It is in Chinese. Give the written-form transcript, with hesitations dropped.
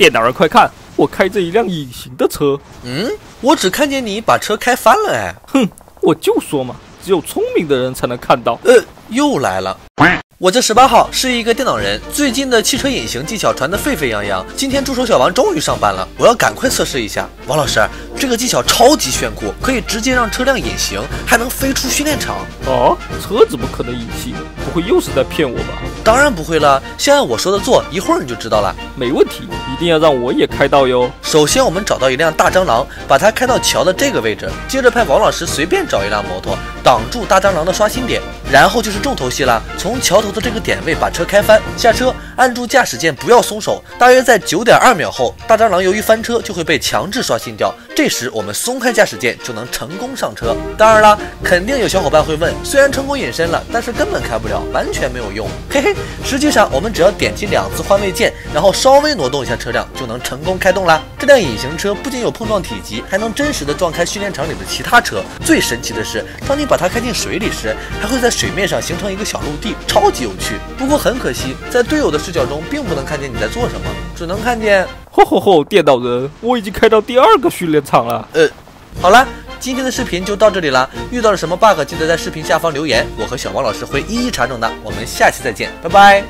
电脑人快看，我开着一辆隐形的车。嗯，我只看见你把车开翻了哎。哼，我就说嘛，只有聪明的人才能看到。又来了。我这18号是一个电脑人，最近的汽车隐形技巧传得沸沸扬扬。今天助手小王终于上班了，我要赶快测试一下。王老师，这个技巧超级炫酷，可以直接让车辆隐形，还能飞出训练场。哦，车怎么可能隐形？不会又是在骗我吧？当然不会了，先按我说的做，一会儿你就知道了。没问题，一定要让我也开到哟。首先我们找到一辆大蟑螂，把它开到桥的这个位置，接着派王老师随便找一辆摩托挡住大蟑螂的刷新点，然后就是重头戏了，从桥头的这个点位把车开翻，下车按住驾驶键不要松手，大约在 9.2 秒后，大蟑螂由于翻车就会被强制刷新掉，这时我们松开驾驶键就能成功上车。当然啦，肯定有小伙伴会问，虽然成功隐身了，但是根本开不了，完全没有用。嘿嘿，实际上我们只要点击2次换位键，然后稍微挪动一下车辆就能成功开动啦。这辆隐形车不仅有碰撞体积，还能真实的撞开训练场里的其他车。最神奇的是，当你把它开进水里时，还会在水面上形成一个小陆地，超级有趣，不过很可惜，在队友的视角中并不能看见你在做什么，只能看见吼吼吼！电脑人，我已经开到第2个训练场了。好了，今天的视频就到这里了。遇到了什么 bug， 记得在视频下方留言，我和小王老师会一一查证的。我们下期再见，拜拜。